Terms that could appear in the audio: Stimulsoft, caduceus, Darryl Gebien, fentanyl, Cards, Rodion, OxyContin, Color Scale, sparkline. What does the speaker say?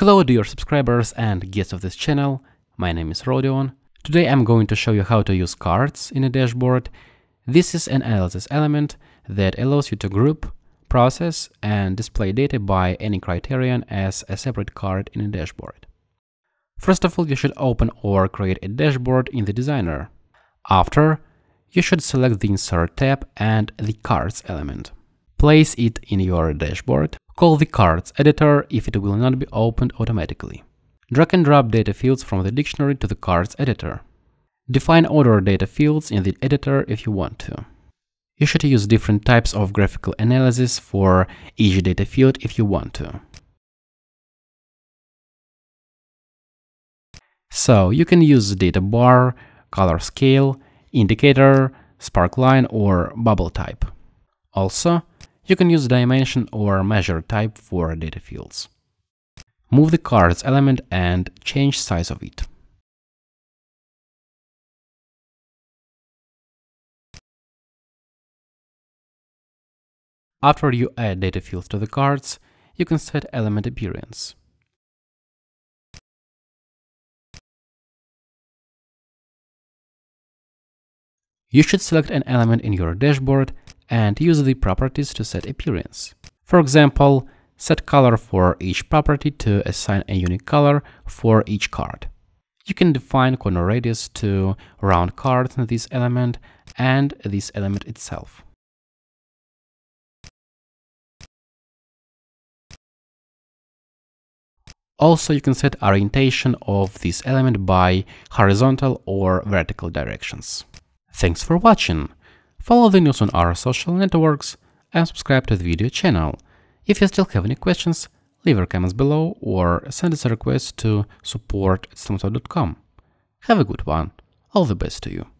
Hello dear subscribers and guests of this channel, my name is Rodion. Today I'm going to show you how to use cards in a dashboard. This is an analysis element that allows you to group, process and display data by any criterion as a separate card in a dashboard. First of all, you should open or create a dashboard in the designer. After, you should select the Insert tab and the Cards element. Place it in your dashboard. Call the Cards editor if it will not be opened automatically. Drag and drop data fields from the dictionary to the Cards editor. Define other data fields in the editor if you want to. You should use different types of graphical analysis for each data field if you want to. So, you can use data bar, color scale, indicator, sparkline or bubble type. Also, you can use dimension or measure type for data fields. Move the Cards element and change size of it. After you add data fields to the cards, you can set element appearance. You should select an element in your dashboard and use the properties to set appearance. For example, set color for each property to assign a unique color for each card. You can define corner radius to round cards in this element and this element itself. Also, you can set orientation of this element by horizontal or vertical directions. Thanks for watching! Follow the news on our social networks and subscribe to the video channel. If you still have any questions, leave your comments below or send us a request to support@stimulsoft.com. Have a good one, all the best to you!